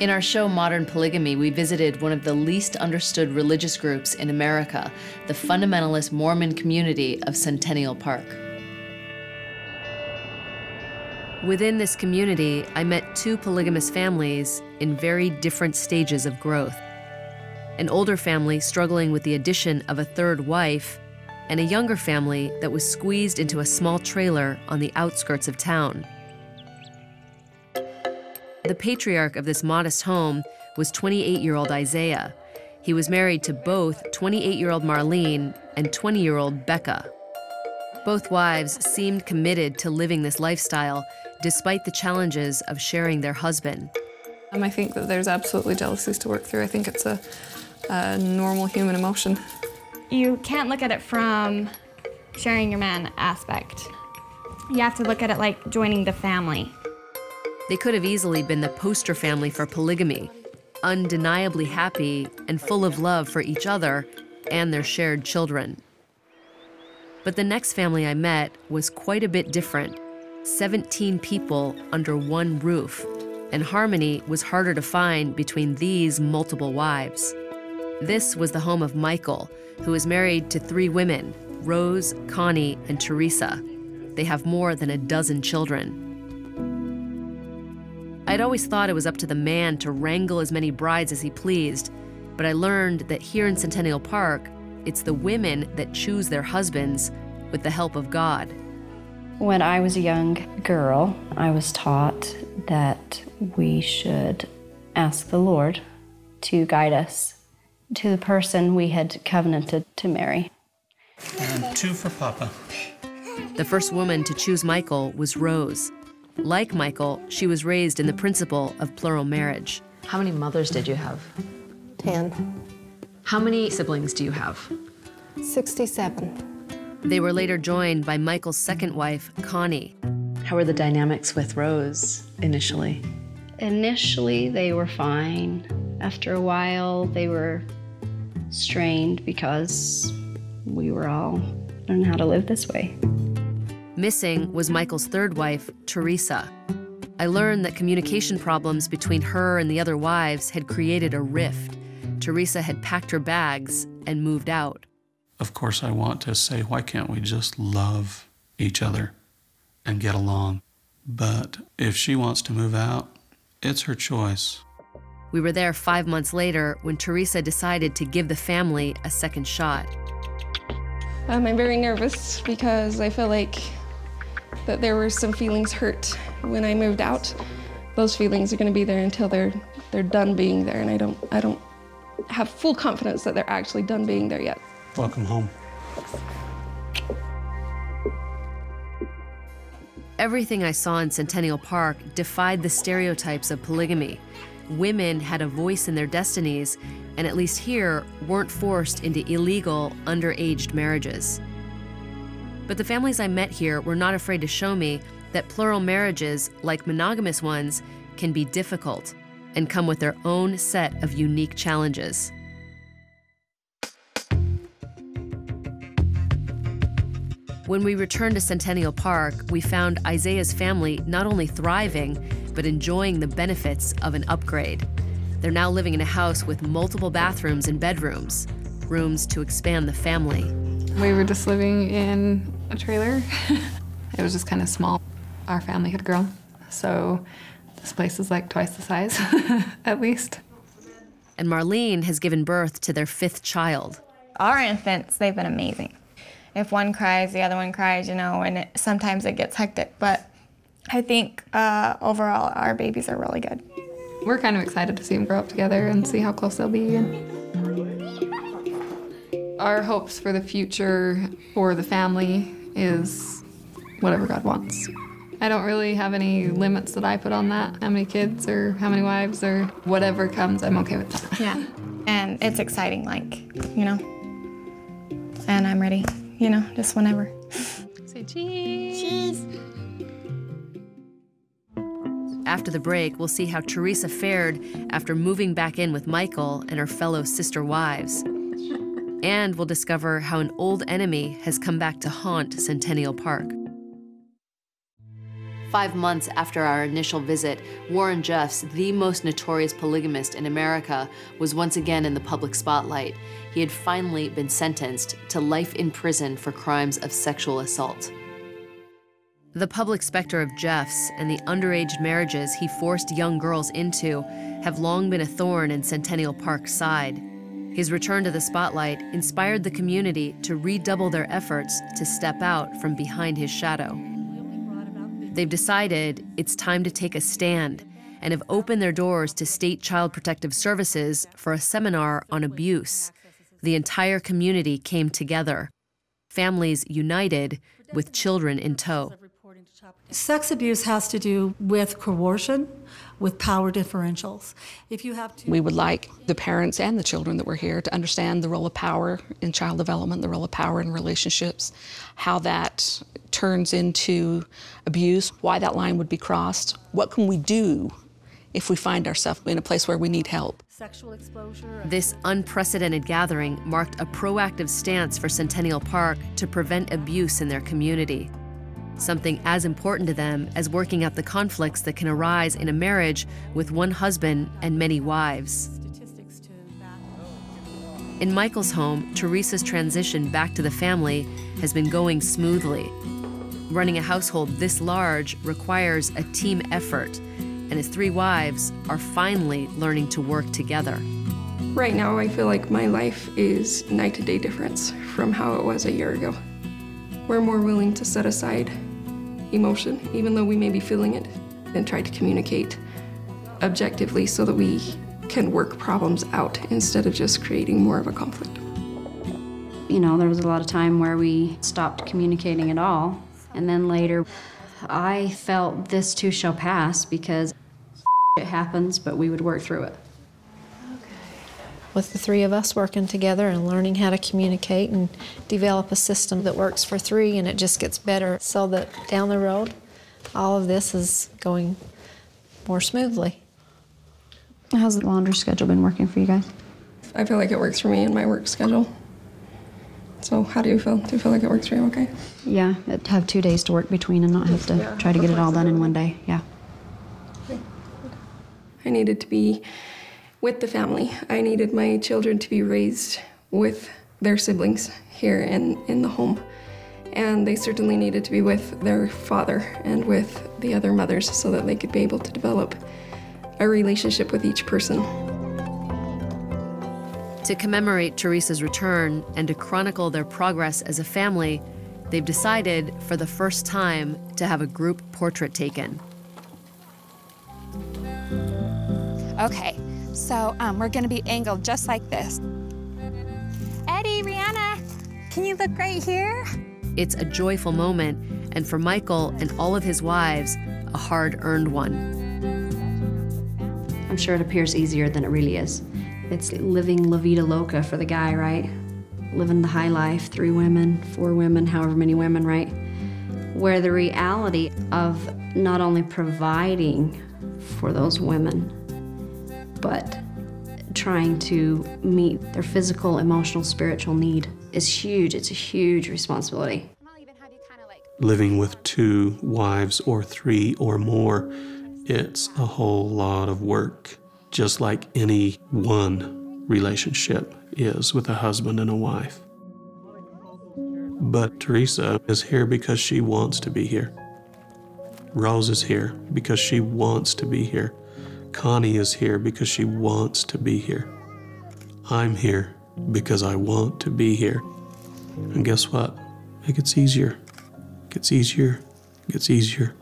In our show, Modern Polygamy, we visited one of the least understood religious groups in America, the fundamentalist Mormon community of Centennial Park. Within this community, I met two polygamous families in very different stages of growth. An older family struggling with the addition of a third wife, and a younger family that was squeezed into a small trailer on the outskirts of town. The patriarch of this modest home was 28-year-old Isaiah. He was married to both 28-year-old Marlene and 20-year-old Becca. Both wives seemed committed to living this lifestyle, despite the challenges of sharing their husband. I think that there's absolutely jealousies to work through. I think it's a normal human emotion. You can't look at it from sharing your man aspect. You have to look at it like joining the family. They could have easily been the poster family for polygamy, undeniably happy and full of love for each other and their shared children. But the next family I met was quite a bit different, 17 people under one roof, and harmony was harder to find between these multiple wives. This was the home of Michael, who is married to three women, Rose, Connie, and Teresa. They have more than a dozen children. I'd always thought it was up to the man to wrangle as many brides as he pleased, but I learned that here in Centennial Park, it's the women that choose their husbands with the help of God. When I was a young girl, I was taught that we should ask the Lord to guide us to the person we had covenanted to marry. And two for Papa. The first woman to choose Michael was Rose. Like Michael, she was raised in the principle of plural marriage. How many mothers did you have? 10. How many siblings do you have? 67. They were later joined by Michael's second wife, Connie. How were the dynamics with Rose initially? Initially, they were fine. After a while, they were strained because we were all learning how to live this way. Missing was Michael's third wife, Teresa. I learned that communication problems between her and the other wives had created a rift. Teresa had packed her bags and moved out. Of course, I want to say, why can't we just love each other and get along? But if she wants to move out, it's her choice. We were there 5 months later when Teresa decided to give the family a second shot. I'm very nervous because I feel like that there were some feelings hurt when I moved out. Those feelings are going to be there until they're done being there, and I don't have full confidence that they're actually done being there yet. Welcome home. Everything I saw in Centennial Park defied the stereotypes of polygamy. Women had a voice in their destinies, and at least here, weren't forced into illegal, underage marriages. But the families I met here were not afraid to show me that plural marriages, like monogamous ones, can be difficult and come with their own set of unique challenges. When we returned to Centennial Park, we found Isaiah's family not only thriving, but enjoying the benefits of an upgrade. They're now living in a house with multiple bathrooms and bedrooms, rooms to expand the family. We were just living in a trailer. It was just kind of small. Our family had grown, so this place is like twice the size, at least. And Marlene has given birth to their fifth child. Our infants, they've been amazing. If one cries, the other one cries, you know, and sometimes it gets hectic, but I think overall our babies are really good. We're kind of excited to see them grow up together and see how close they'll be. Our hopes for the future for the family is whatever God wants. I don't really have any limits that I put on that, how many kids or how many wives or whatever comes, I'm okay with that. Yeah, and it's exciting, like, you know, and I'm ready, you know, just whenever. Say cheese. Cheese. After the break, we'll see how Teresa fared after moving back in with Michael and her fellow sister wives. And we'll discover how an old enemy has come back to haunt Centennial Park. 5 months after our initial visit, Warren Jeffs, the most notorious polygamist in America, was once again in the public spotlight. He had finally been sentenced to life in prison for crimes of sexual assault. The public specter of Jeffs and the underage marriages he forced young girls into have long been a thorn in Centennial Park's side. His return to the spotlight inspired the community to redouble their efforts to step out from behind his shadow. They've decided it's time to take a stand and have opened their doors to state child protective services for a seminar on abuse. The entire community came together, families united with children in tow. Sex abuse has to do with coercion, with power differentials. If you have to... We would like the parents and the children that were here to understand the role of power in child development, the role of power in relationships, how that turns into abuse, why that line would be crossed, what can we do if we find ourselves in a place where we need help. Sexual exposure. This unprecedented gathering marked a proactive stance for Centennial Park to prevent abuse in their community. Something as important to them as working out the conflicts that can arise in a marriage with one husband and many wives. In Michael's home, Teresa's transition back to the family has been going smoothly. Running a household this large requires a team effort, and his 3 wives are finally learning to work together. Right now, I feel like my life is night to day difference from how it was a year ago. We're more willing to set aside emotion, even though we may be feeling it, and try to communicate objectively so that we can work problems out instead of just creating more of a conflict. You know, there was a lot of time where we stopped communicating at all, and then later I felt this too shall pass because it happens, but we would work through it. With the 3 of us working together and learning how to communicate and develop a system that works for 3, and it just gets better so that down the road, all of this is going more smoothly. How's the laundry schedule been working for you guys? I feel like it works for me and my work schedule. So how do you feel? Do you feel like it works for you okay? Yeah, I'd have 2 days to work between and not have to try to get it all done in one day, yeah. I needed to be with the family. I needed my children to be raised with their siblings here in the home. And they certainly needed to be with their father and with the other mothers so that they could be able to develop a relationship with each person. To commemorate Teresa's return and to chronicle their progress as a family, they've decided for the first time to have a group portrait taken. Okay. So we're going to be angled just like this. Eddie, Rihanna, can you look right here? It's a joyful moment, and for Michael and all of his wives, a hard-earned one. I'm sure it appears easier than it really is. It's living La Vida Loca for the guy, right? Living the high life, 3 women, 4 women, however many women, right? Where the reality of not only providing for those women, but trying to meet their physical, emotional, spiritual need is huge. It's a huge responsibility. Living with 2 wives or 3 or more, it's a whole lot of work, just like any one relationship is with a husband and a wife. But Teresa is here because she wants to be here. Rose is here because she wants to be here. Connie is here because she wants to be here. I'm here because I want to be here. And guess what? It gets easier. It gets easier. It gets easier.